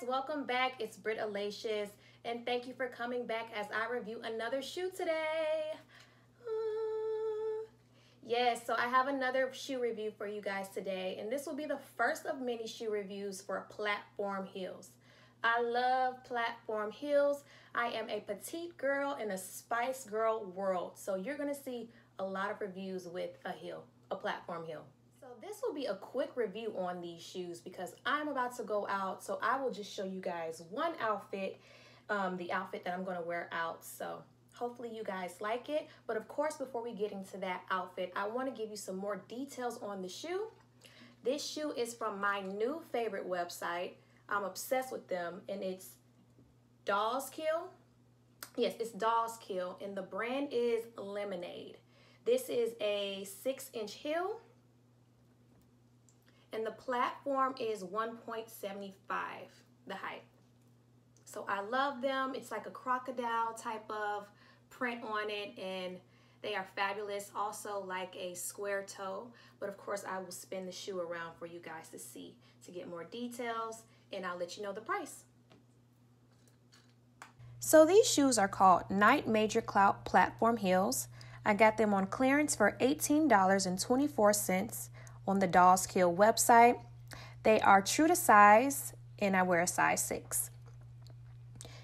guys, welcome back. It's Brittalacious, and thank you for coming back as I review another shoe today. Yes, so I have another shoe review for you guys today, and this will be the first of many shoe reviews for platform heels. I love platform heels. I am a petite girl in a Spice Girl world, so you're gonna see a lot of reviews with a heel, a platform heel. So this will be a quick review on these shoes because I'm about to go out, so I will just show you guys one outfit, the outfit that I'm gonna wear out. So hopefully you guys like it, but of course before we get into that outfit, I want to give you some more details on the shoe. This shoe is from my new favorite website. I'm obsessed with them, and it's Dolls Kill. Yes, it's Dolls Kill, and the brand is Lemonade. This is a 6-inch heel, and the platform is 1.75, the height. So I love them. It's like a crocodile type of print on it, and they are fabulous. Also like a square toe, but of course I will spin the shoe around for you guys to see, to get more details, and I'll let you know the price. So these shoes are called Night Major Clout Platform Heels. I got them on clearance for $18.24 on the Dolls Kill website. They are true to size, and I wear a size 6.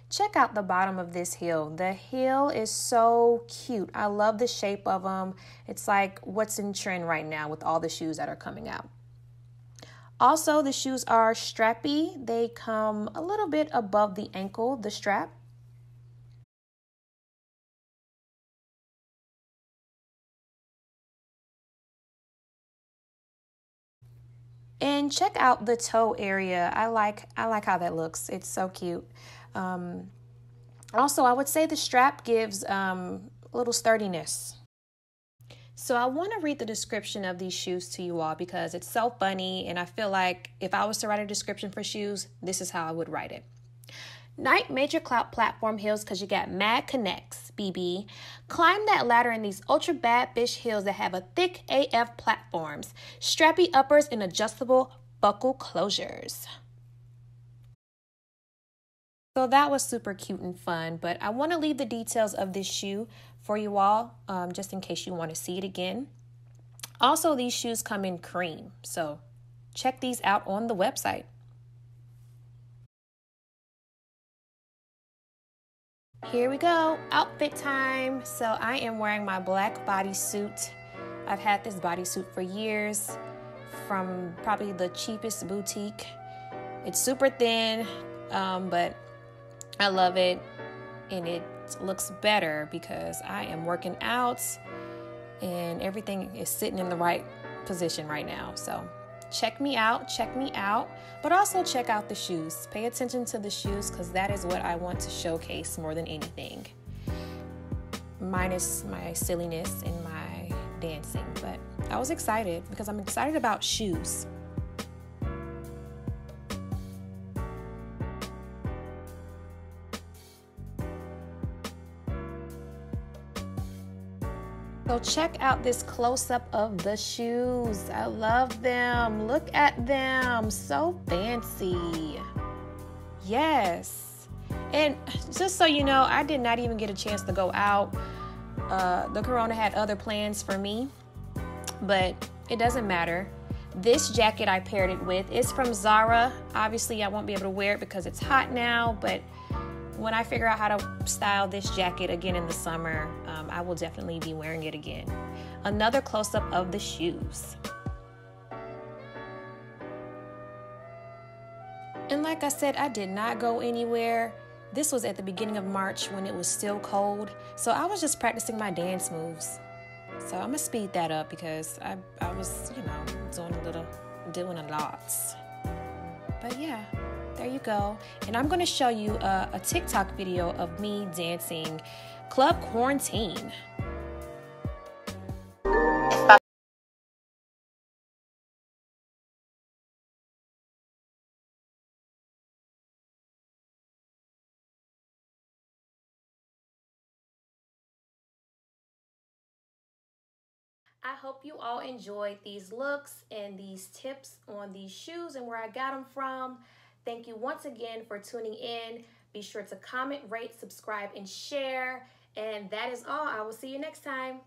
Check out the bottom of this heel. The heel is so cute. I love the shape of them. It's like what's in trend right now with all the shoes that are coming out. Also, the shoes are strappy. They come a little bit above the ankle, the strap. And check out the toe area. I like how that looks. It's so cute. Also, I would say the strap gives a little sturdiness. So I want to read the description of these shoes to you all because it's so funny, and I feel like if I was to write a description for shoes, this is how I would write it. Night Major Clout Platform Heels, because you got mad connects, BB. Climb that ladder in these ultra bad bitch heels that have a thick AF platforms, strappy uppers, and adjustable buckle closures. So that was super cute and fun, but I want to leave the details of this shoe for you all, just in case you want to see it again. Also, these shoes come in cream, so check these out on the website. Here we go, outfit time. So I am wearing my black bodysuit. I've had this bodysuit for years from probably the cheapest boutique. It's super thin, but I love it, and it looks better because I am working out and everything is sitting in the right position right now. So check me out, but also check out the shoes. Pay attention to the shoes because that is what I want to showcase more than anything, minus my silliness and my dancing. But I was excited because I'm excited about shoes. So check out this close-up of the shoes. I love them. Look at them. So fancy. Yes. And just so you know, I did not even get a chance to go out. The corona had other plans for me, but it doesn't matter. This jacket I paired it with is from Zara. Obviously, I won't be able to wear it because it's hot now, but when I figure out how to style this jacket again in the summer, I will definitely be wearing it again. Another close-up of the shoes. And like I said, I did not go anywhere. This was at the beginning of March when it was still cold, so I was just practicing my dance moves. So I'm gonna speed that up because I was, you know, doing a lot. But yeah. There you go. And I'm going to show you a TikTok video of me dancing Club Quarantine. I hope you all enjoyed these looks and these tips on these shoes and where I got them from. Thank you once again for tuning in. Be sure to comment, rate, subscribe, and share. And that is all. I will see you next time.